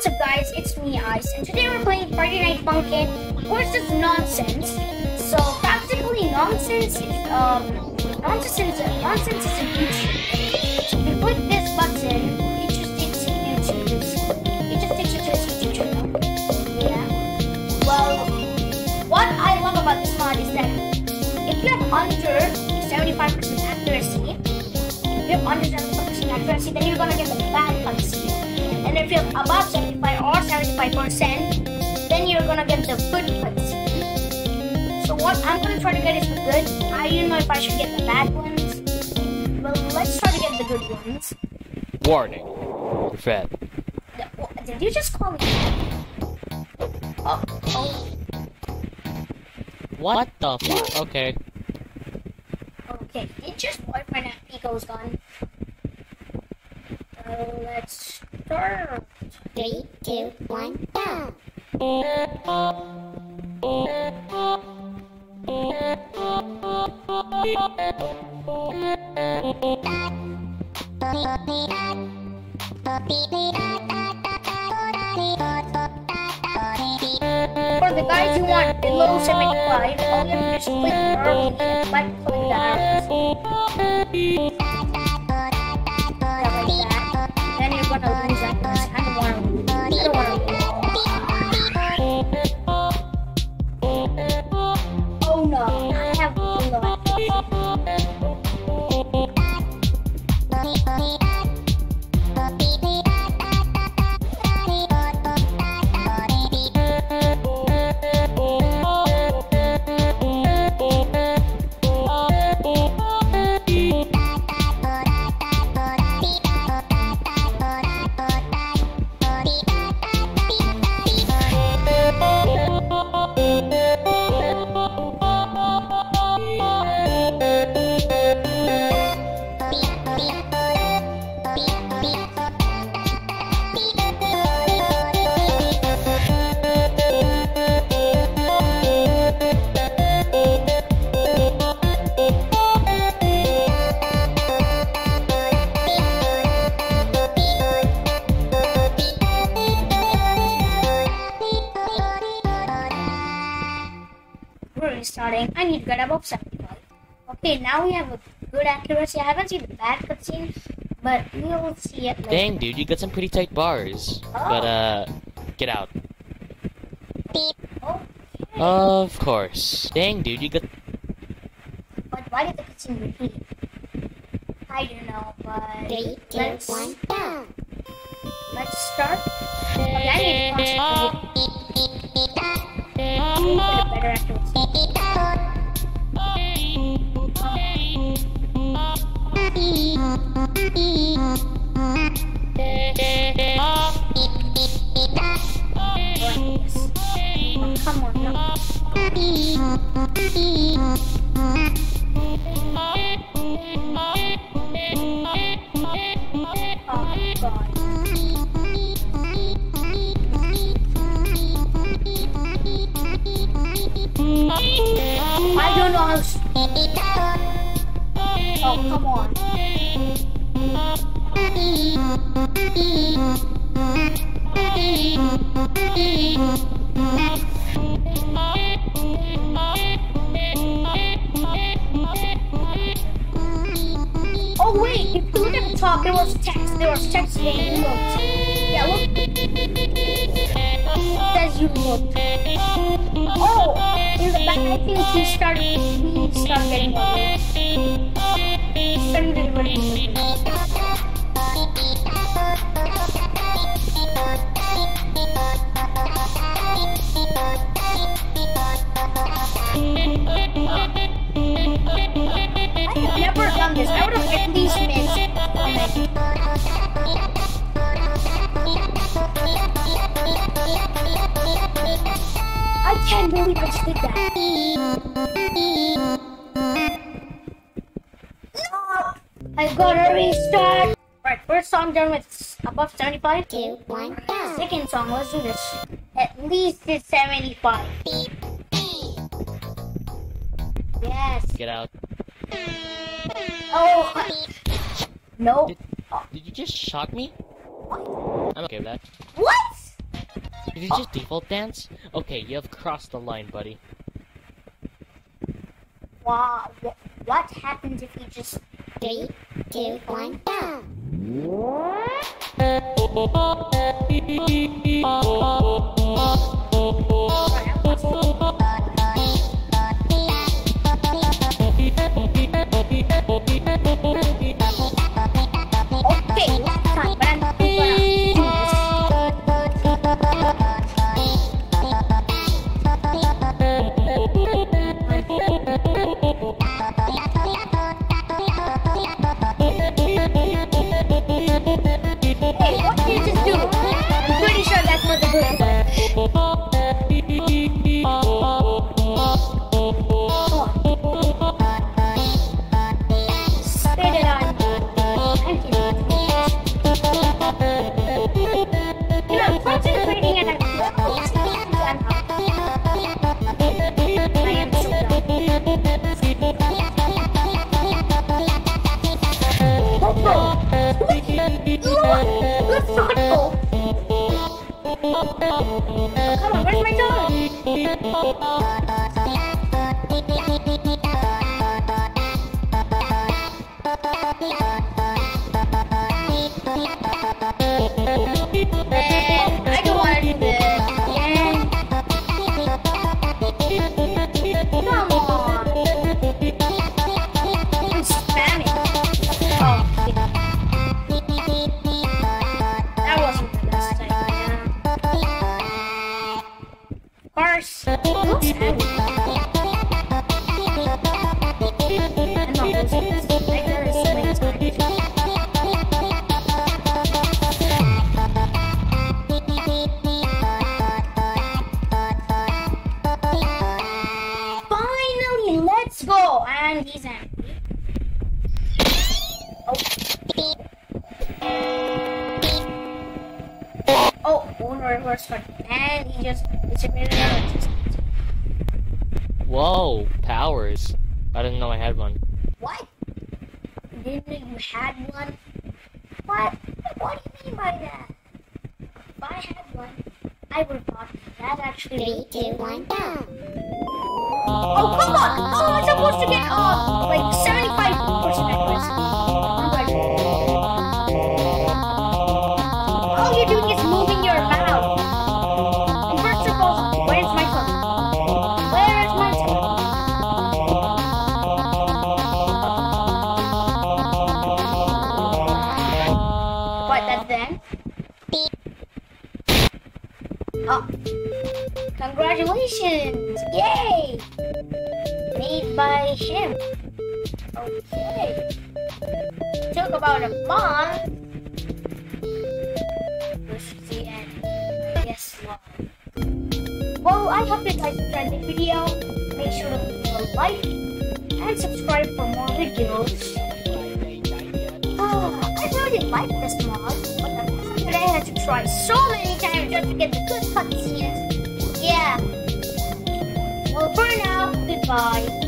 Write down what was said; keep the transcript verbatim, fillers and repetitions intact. What's up, guys? It's me, Ice, and today we're playing Friday Night Funkin', or it's just nonsense. So practically nonsense is um nonsense nonsense is a YouTube. So if you click this button, it just takes you to YouTube. It just takes you to this YouTube channel. Yeah. Well, what I love about this mod is that if you have under seventy-five percent accuracy, if you have under seventy-five percent accuracy, then you're gonna get the bad accuracy. And if you're above seventy-five or seventy-five percent, then you're gonna get the good ones. So what I'm gonna try to get is the good. I don't know if I should get the bad ones. Well, let's try to get the good ones. Warning, you're fat. Did you just call me? Oh, oh. What the fuck? Okay. Okay, did just boyfriend at Pico's gone? Uh, let's start. Three, two, one, go. For the guys who want below seventy-five, all you have to just click early and right click the house. Starting, I need to get above seventy-five. Okay, now we have a good accuracy. I haven't seen the bad cutscene, but we'll see it later. Dang, dude, you got some pretty tight bars. Oh. But, uh, get out. Beep. Okay. Of course. Dang, dude, you got. But why did the cutscene repeat? I don't know, but. Three, two, let's... one, go. Let's start. Okay, I need to concentrate. Better accuracy. I don't know. Oh, come on. Oh wait, if you look at the top, there was text. There was text saying you looked. Yeah, look. It says you looked. Oh! In the back, I think he started, he started getting worried. He started getting worried. I have never done this. I would have at least missed. I can't believe I just did that. No! I've got to restart! Right, first song done with above seventy-five. Two, one, go. Second song, let's do this. At least it's seventy-five. Beep, beep. Yes. Get out. Oh! I... No. Did, did you just shock me? What? I'm okay with that. What? Did you just default dance? Okay, you have crossed the line, buddy. Wow. What happens if you just... Three, two, one, go! Okay. Bye.